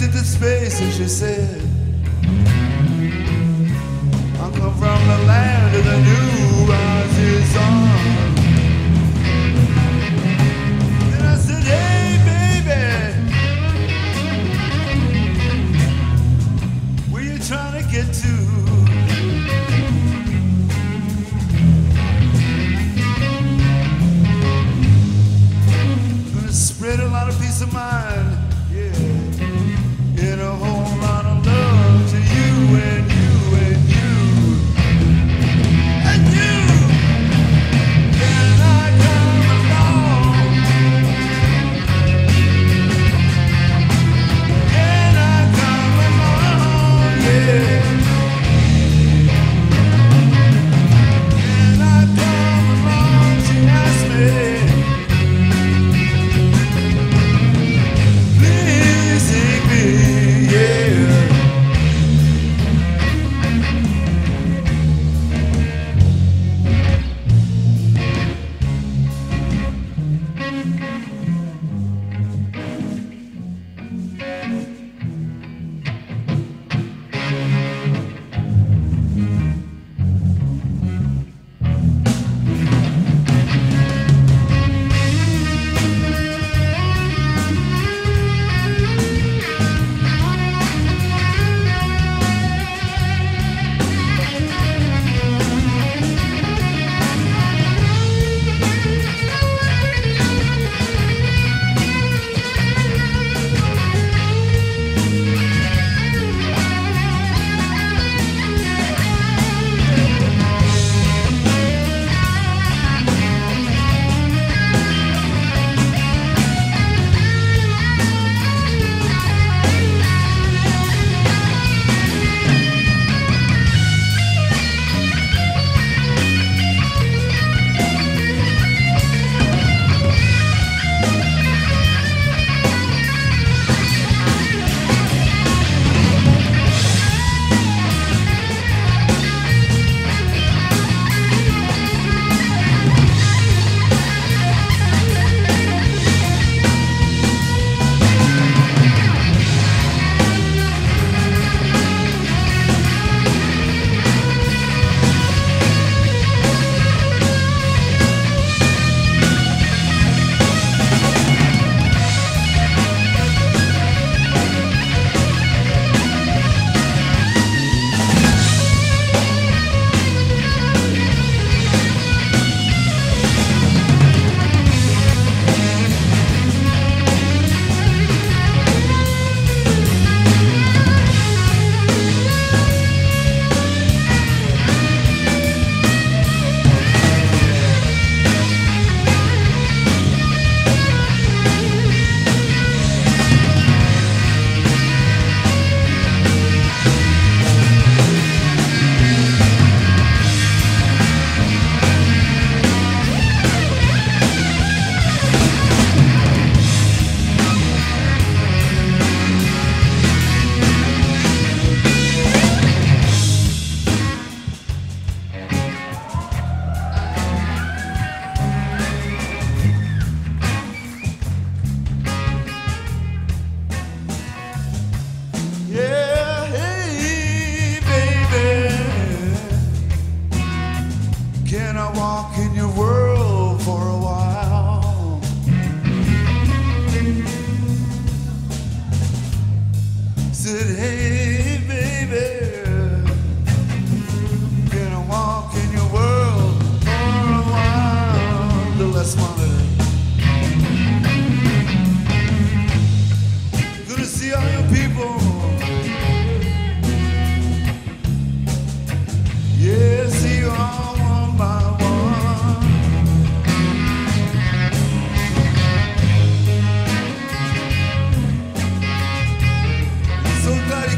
looked into space and she said, I come from the land of the new rises on. Then I said, hey baby, where you trying to get to? Spread a lot of peace of mind, yeah, and a whole lot of love to you and you and you. So glad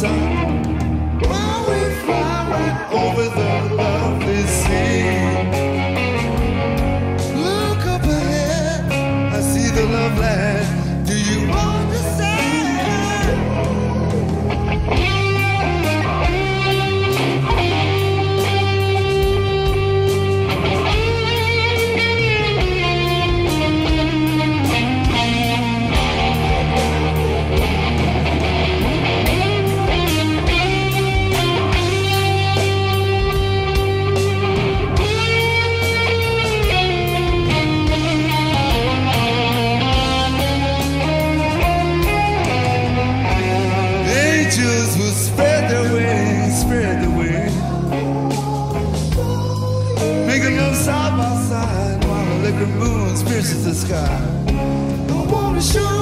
sun. While we're flying over the lovely sea, look up ahead, I see the love land. Do you understand? Side by side, while the liquid moon pierces the sky. I wanna show.